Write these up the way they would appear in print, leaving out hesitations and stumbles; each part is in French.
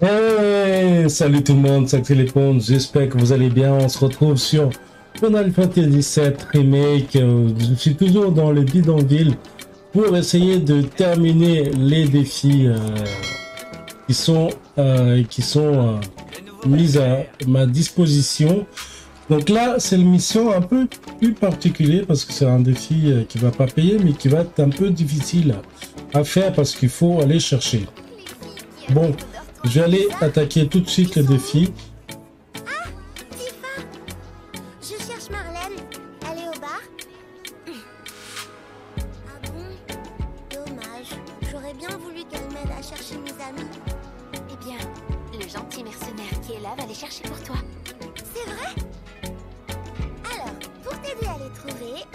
Hey, salut tout le monde, c'est Téléponde, j'espère que vous allez bien. On se retrouve sur Final Fantasy 17 Remake. Je suis toujours dans le bidonville pour essayer de terminer les défis qui sont mis à ma disposition. Donc là, c'est une mission un peu plus particulière parce que c'est un défi qui va pas payer mais qui va être un peu difficile à faire parce qu'il faut aller chercher. Bon. Je vais aller attaquer tout de suite le défi. Ah, Tifa, je cherche Marlène. Elle est au bar. Ah bon? Dommage. J'aurais bien voulu qu'elle m'aide à chercher mes amis. Eh bien, le gentil mercenaire qui est là va les chercher pour toi. C'est vrai? Alors, pour t'aider à les trouver,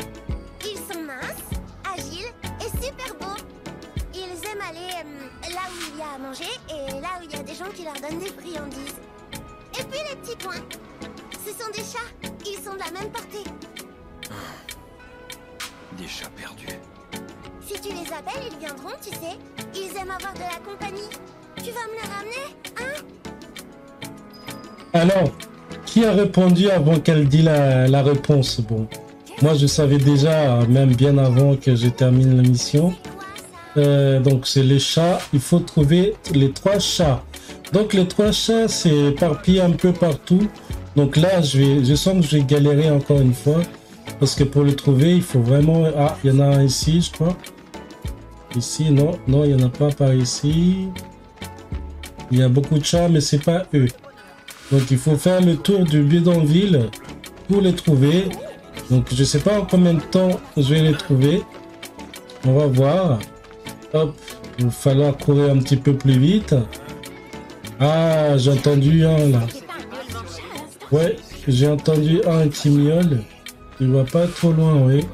ils sont minces, agiles et super beaux. Ils aiment aller là où il y a à manger et là où il y a des gens qui leur donnent des friandises. Et puis les petits coins. Ce sont des chats. Ils sont de la même portée. Des chats perdus. Si tu les appelles, ils viendront, tu sais. Ils aiment avoir de la compagnie. Tu vas me les ramener, hein? Alors, qui a répondu avant qu'elle dise la réponse? Bon, moi je savais déjà, même bien avant que je termine la mission. Donc c'est les chats, il faut trouver les trois chats. Donc les trois chats, c'est éparpillé un peu partout. Donc là, je sens que je vais galérer encore une fois. Parce que pour le trouver, il faut vraiment... Ah, il y en a un ici, je crois. Ici, non, non, il n'y en a pas par ici. Il y a beaucoup de chats, mais c'est pas eux. Donc il faut faire le tour du bidonville pour les trouver. Donc je sais pas en combien de temps je vais les trouver. On va voir. Hop, il va falloir courir un petit peu plus vite. Ah, j'ai entendu un là. Ouais, j'ai entendu un qui miaule. Il va pas trop loin, oui.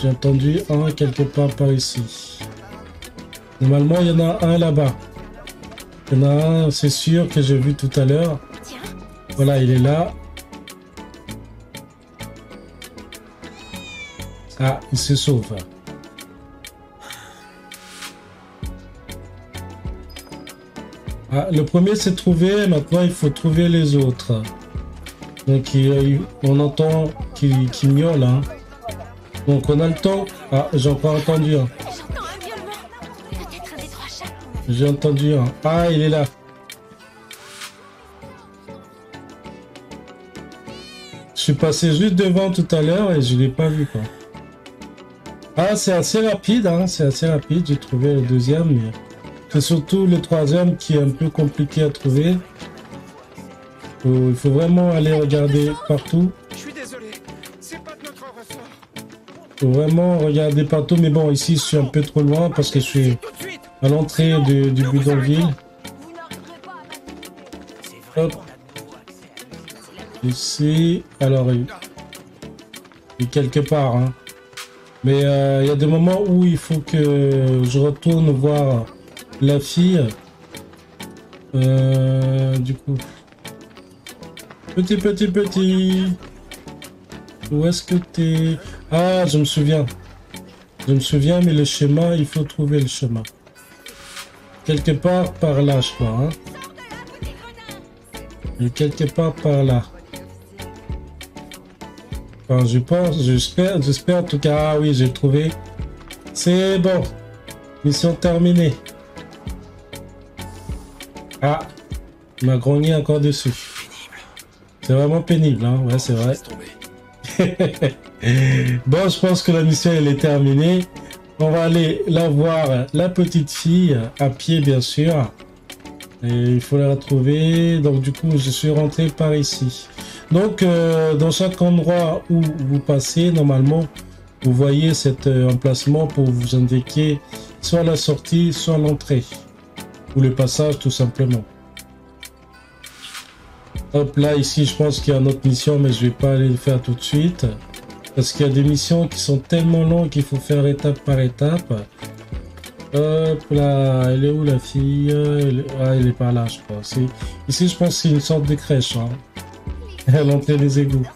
J'ai entendu un quelque part par ici. Normalement, il y en a un là-bas. Il y en a un, c'est sûr, que j'ai vu tout à l'heure. Voilà, il est là. Ah, il se sauve. Ah, le premier s'est trouvé, maintenant il faut trouver les autres. Donc on entend qu'il miaule. Hein. Donc on a le temps. Ah, j'ai encore entendu un. J'ai entendu un. Ah, il est là. Je suis passé juste devant tout à l'heure et je ne l'ai pas vu, quoi. Ah, c'est assez rapide, hein. C'est assez rapide. J'ai trouvé le deuxième, mais... C'est surtout le troisième qui est un peu compliqué à trouver. Il faut vraiment aller regarder partout. Je suis désolé, c'est pas de notre ressort. Il faut vraiment regarder partout, mais bon, ici je suis un peu trop loin parce que je suis à l'entrée du bidonville. Hop. Ici, alors il est quelque part. Hein. Mais il y a des moments où il faut que je retourne voir... La fille, du coup, petit, où est-ce que t'es? Ah, je me souviens, mais le schéma, il faut trouver le chemin. Quelque part par là, je crois, hein. Et quelque part par là. Enfin, je pense, j'espère, en tout cas, ah oui, j'ai trouvé. C'est bon, mission terminée. Ah, il m'a grogné encore dessus. C'est vraiment pénible, hein? Ouais, c'est vrai. Bon, je pense que la mission, elle est terminée. On va aller la voir, la petite fille, à pied, bien sûr. Et il faut la retrouver. Donc, du coup, je suis rentré par ici. Donc, dans chaque endroit où vous passez, normalement, vous voyez cet emplacement pour vous indiquer soit la sortie, soit l'entrée. Ou le passage tout simplement. Hop là, ici je pense qu'il y a une autre mission mais je vais pas aller le faire tout de suite parce qu'il y a des missions qui sont tellement longues qu'il faut faire étape par étape. Hop là, elle est où la fille? Ah, elle est par là je crois. Ici je pense que c'est une sorte de crèche, hein, à l'entrée des égouts.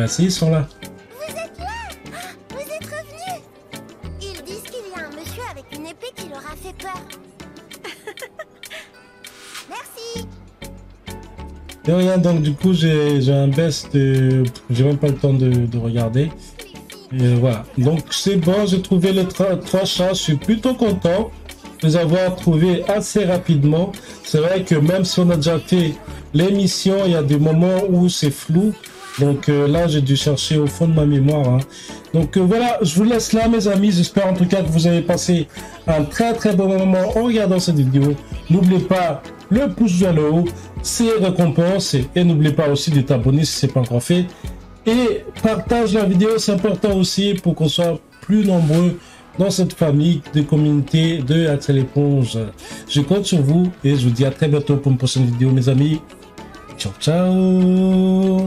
Bah si, ils sont là. Vous êtes là! Vous êtes revenus! Ils disent qu'il y a un monsieur avec une épée qui leur a fait peur. Merci! Et rien, donc du coup, j'ai un best, j'ai même pas le temps de regarder. Et voilà, donc c'est bon, j'ai trouvé les trois chats, je suis plutôt content de les avoir trouvés assez rapidement. C'est vrai que même si on a déjà fait l'émission, il y a des moments où c'est flou. Donc là, j'ai dû chercher au fond de ma mémoire. Hein. Donc voilà, je vous laisse là, mes amis. J'espère en tout cas que vous avez passé un très très bon moment en regardant cette vidéo. N'oubliez pas le pouce vers le haut, c'est récompensé. Et n'oubliez pas aussi de t'abonner si ce n'est pas encore fait. Et partage la vidéo, c'est important aussi pour qu'on soit plus nombreux dans cette famille de communauté de Axel Éponge. Je compte sur vous et je vous dis à très bientôt pour une prochaine vidéo, mes amis. Ciao, ciao!